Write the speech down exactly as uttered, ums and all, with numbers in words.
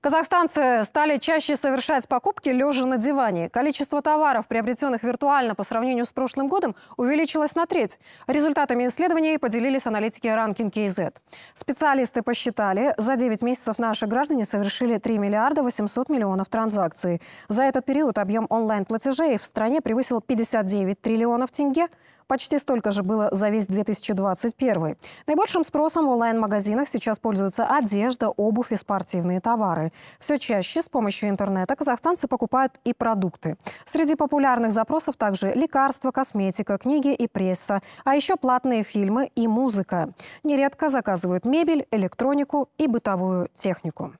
Казахстанцы стали чаще совершать покупки лежа на диване. Количество товаров, приобретенных виртуально по сравнению с прошлым годом, увеличилось на треть. Результатами исследований поделились аналитики Ranking кей зет. Специалисты посчитали, за девять месяцев наши граждане совершили три миллиарда восемьсот миллионов транзакций. За этот период объем онлайн-платежей в стране превысил пятьдесят девять триллионов тенге. Почти столько же было за весь две тысячи двадцать первый. Наибольшим спросом в онлайн-магазинах сейчас пользуются одежда, обувь и спортивные товары. Все чаще с помощью интернета казахстанцы покупают и продукты. Среди популярных запросов также лекарства, косметика, книги и пресса, а еще платные фильмы и музыка. Нередко заказывают мебель, электронику и бытовую технику.